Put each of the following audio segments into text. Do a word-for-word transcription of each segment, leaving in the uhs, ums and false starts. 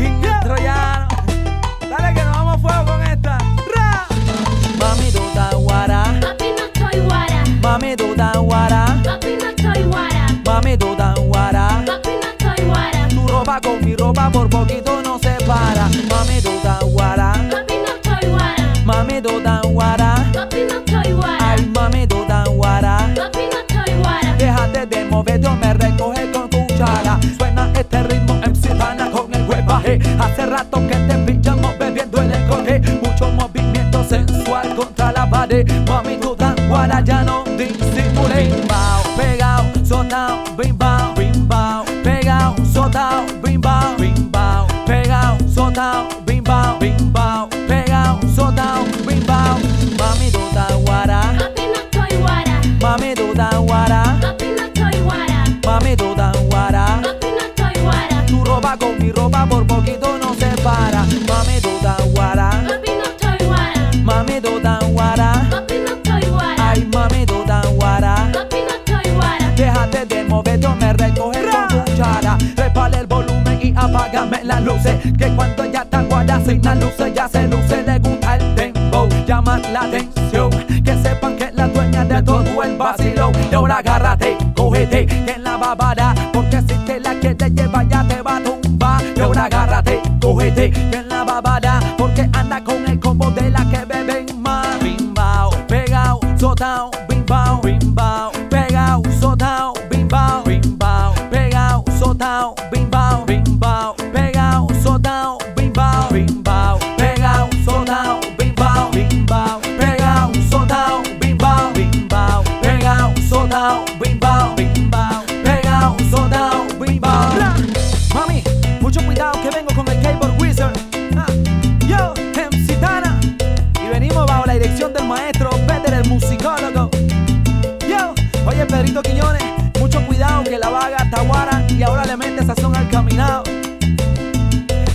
King el troyano. Dale que nos vamos fuego con esta. Ra. Mami duda guara. Papi no estoy guara. Mami duda guara. Papi no estoy guara. Mami duda guara. Papi no estoy guara. Tu ropa con mi ropa por poquito no se para. Mami duda guara. Papi no estoy guara. Mami duda guara. Papi no estoy guara. Ay mami duda guara. Papi no estoy guara. Déjate de mover, yo me recoge con tu cuchara. Suena este ritmo M C Tana con el huevaje. Hace rato que te pillamos bebiendo el encoge. Mucho movimiento sensual contra la pared. Mami tú tan guara, ya no disimulé. Bimbao, pegao, sonao, bimbao, bimbao. Pegao, sonao, bimbao, bimbao. Pegao, sonao, bimbao, bimbao. Pegao, sonao, bimbao. Mami tú tan guara. Papi no estoy guara. Mami tú tan guara. Papi no estoy guara. Mami tú tan guara. Con mi ropa por poquito no se para. Mami duda guara. Papi no estoy guara. Mami duda guara. Papi no estoy guara. Ay mami duda guara. Papi no estoy guara. Déjate de mover, yo me recoge con cuchara. Repale el volumen y apágame las luces, que cuando ya está guara sin las luces ya se luce. Le gusta el tempo, llama la atención, que sepan que es la dueña de todo el vacilón. Y ahora agárrate, cógete, que en la babara, porque si te la quieres llevar ya te va a tumbar. Y ahora agárrate, cógete, que en la babada, porque anda con el combo de la que beben más. Bimbao, pegao, sotao, bimbao, bimbao. Pegao, sotao, bimbao, bimbao. Pegao, sotao, bimbao, bimbao. Pegao, sotao, bimbao, bimbao. Pegao, sotao, bimbao, bimbao. Pegao, sotao, bimbao, bimbao. Pegao, sotao, bimbao, bimbao. Pegao, sotao, bimbao. Mami, mucho cuidado que vengo con el Keyboard Wizard. ah, Yo, M C Tana. Y venimos bajo la dirección del maestro Peter, el musicólogo. Yo, oye Pedrito Quiñones, mucho cuidado que la vaga está guara y ahora le mete sazón al caminado.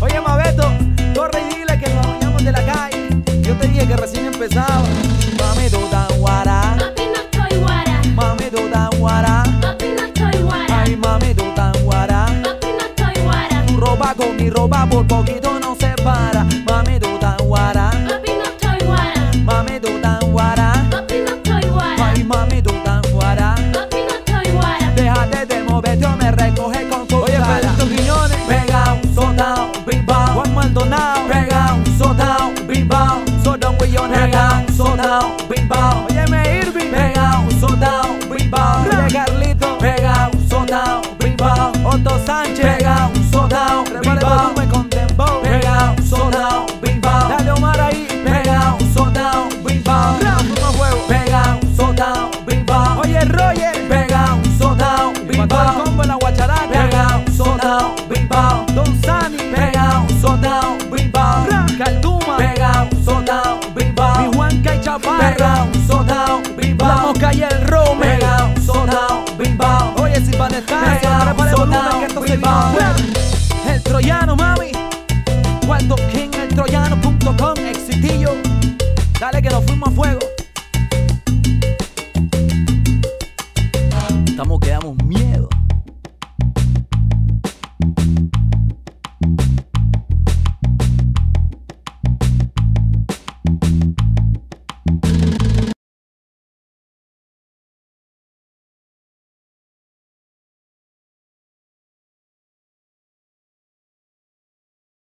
Oye Mabeto, corre y dile que nos bañamos de la calle. Yo te dije que recién empezaba. Mami duda guara. Papi no estoy guara. Mami duda guara. Papi no estoy guara. Ay mami duda guara. Con mi ropa por poquito no se para. Mami tú tan guara. Papi no estoy guara. Mami tú tan guara. Papi no estoy guara. Ay mami tú tan guara. Papi no estoy guara. Déjate de mover, yo me recoge con tu cara. Oye Pedrito Quiñones. Pegao, sotao, bimbao. Juan Maldonado. Pegao, sotao, bimbao. Soy Don Guillone. Pegao, sotao, bimbao. Oye me Irving. Pegao, sotao, bimbao. Oye Carlito. Pegao, sotao, bimbao. Otto Sánchez. Pegao, sotao. Pegao, sotao, bimbao. Dale Omar ahí. Pegao, sotao, bimbao. Pegao, sotao, bimbao. Oye Roger. Pegao, sotao, bimbao. Pegao, sotao, bimbao. Don Sani. Pegao, sotao, bimbao. Calduma. Pegao, sotao, bimbao. Mi Juanca y Chaparra. Pegao, sotao, bimbao. La Mosca y el Rome. Pegao, sotao, bimbao. Oye si para descansar. Pegao, sotao, bimbao. El troyano, mami. Cuarto King el troyano punto com, Exitillo. Dale que nos fuimos a fuego. Estamos, quedamos miedo.